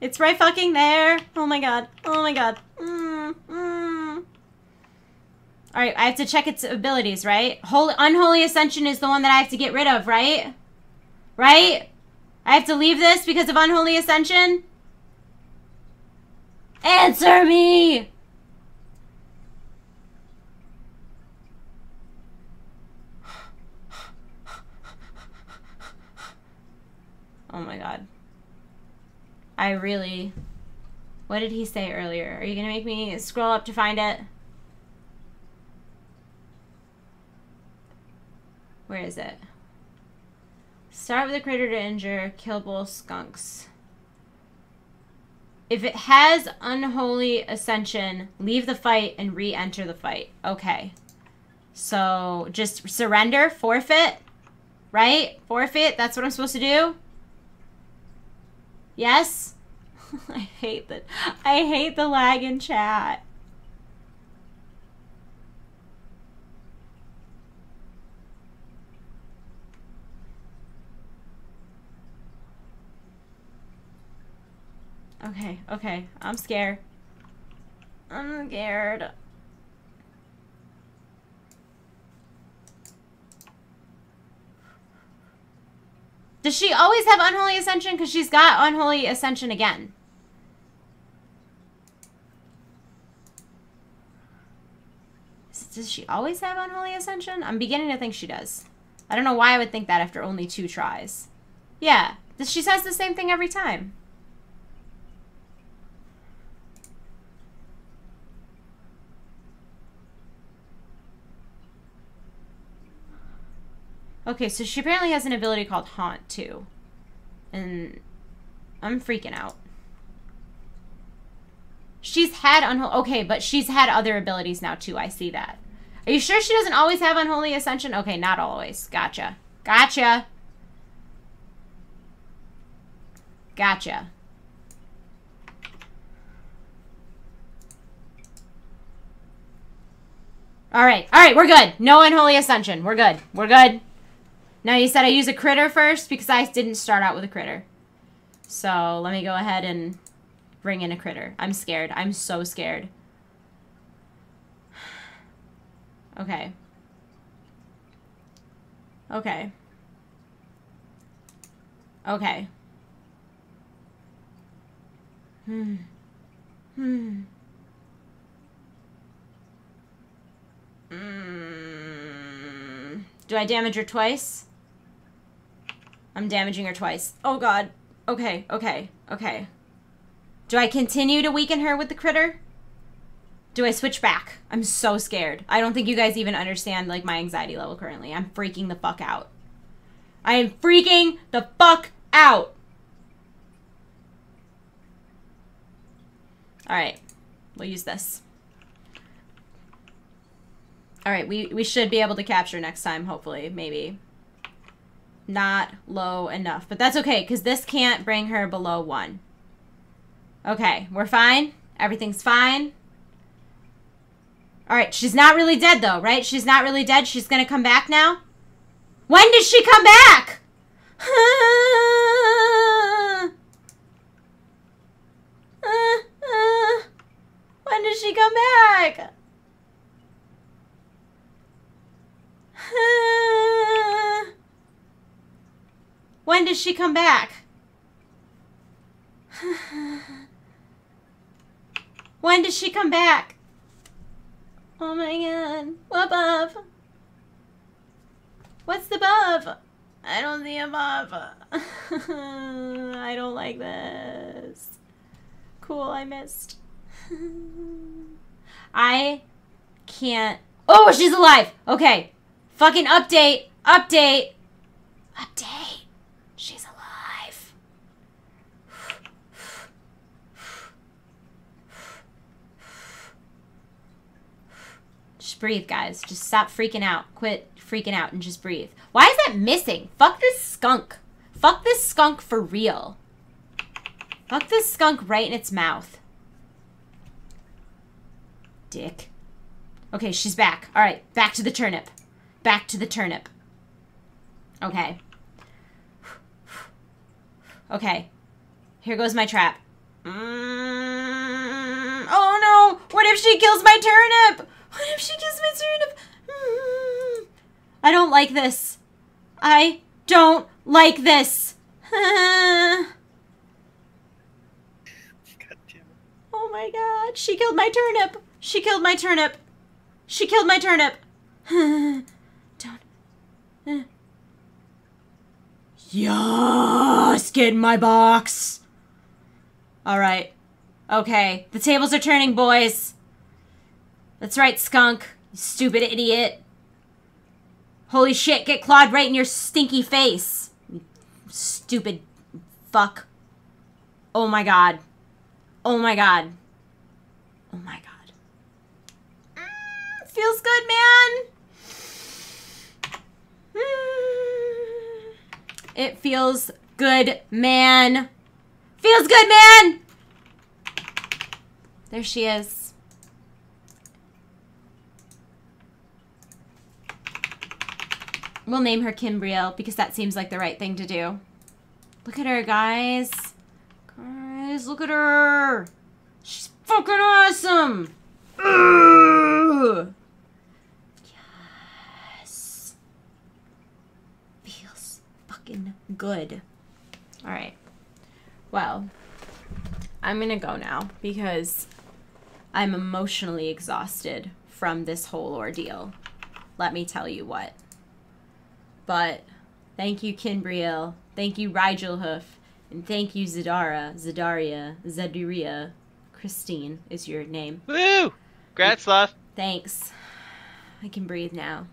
It's right fucking there. Oh my god. Oh my god. Alright, I have to check its abilities, right? Unholy Ascension is the one that I have to get rid of, right? Right? I have to leave this because of Unholy Ascension? Answer me! Oh my god. I really... What did he say earlier? Are you gonna make me scroll up to find it? Where is it? Start with a critter to injure, kill bull skunks. If it has Unholy Ascension, leave the fight and re-enter the fight. Okay. So, just surrender, forfeit, right? Forfeit, that's what I'm supposed to do? Yes? I hate the lag in chat. Okay, okay. I'm scared. I'm scared. Does she always have Unholy Ascension? Because she's got Unholy Ascension again. Does she always have Unholy Ascension? I'm beginning to think she does. I don't know why I would think that after only 2 tries. Yeah. She says the same thing every time. Okay, so she apparently has an ability called Haunt, too. And I'm freaking out. She's had Unholy... Okay, but she's had other abilities now, too. I see that. Are you sure she doesn't always have Unholy Ascension? Okay, not always. Gotcha. Gotcha. Gotcha. Alright. Alright, we're good. No Unholy Ascension. We're good. We're good. Now, you said I use a critter first because I didn't start out with a critter. So, let me go ahead and bring in a critter. I'm scared. I'm so scared. Okay. Okay. Okay. Do I damage her twice? I'm damaging her twice. Oh god. Okay, okay, okay. Do I continue to weaken her with the critter? Do I switch back? I'm so scared. I don't think you guys even understand, like, my anxiety level currently. I'm freaking the fuck out. I am freaking the fuck out! Alright. We'll use this. Alright, we should be able to capture next time, hopefully. Maybe. Not low enough. But that's okay, because this can't bring her below 1. Okay, we're fine. Everything's fine. Alright, she's not really dead, though, right? She's not really dead. She's going to come back now? When does she come back? When does she come back? When does she come back? When does she come back? Oh my god. What above? What's the above? I don't see above. I don't like this. Cool, I missed. I can't. Oh, she's alive. Okay. Fucking update. Update. Update. She's alive. Just breathe, guys. Just stop freaking out. Quit freaking out and just breathe. Why is that missing? Fuck this skunk. Fuck this skunk for real. Fuck this skunk right in its mouth. Dick. Okay, she's back. All right, back to the turnip. Back to the turnip. Okay. Okay. Here goes my trap. Oh no! What if she kills my turnip? What if she kills my turnip? I don't like this. I don't like this. Oh my god, she killed my turnip. She killed my turnip. She killed my turnip. Don't. Yes, get in my box. All right. Okay, the tables are turning, boys. That's right, skunk. You stupid idiot. Holy shit, get clawed right in your stinky face. You stupid fuck. Oh my god. Oh my god. Oh my god. Feels good, man. It feels good, man. Feels good, man. There she is. We'll name her Kimbriel because that seems like the right thing to do. Look at her, guys. Guys, look at her. She's fucking awesome. Ugh. Yes. Feels fucking good. All right. Well, I'm going to go now because I'm emotionally exhausted from this whole ordeal. Let me tell you what. But thank you, Kimbriel. Thank you, Rigelhoof. And thank you, Zadara, Zadaria, Zaduria. Christine is your name. Woo! Congrats, love. Thanks. I can breathe now.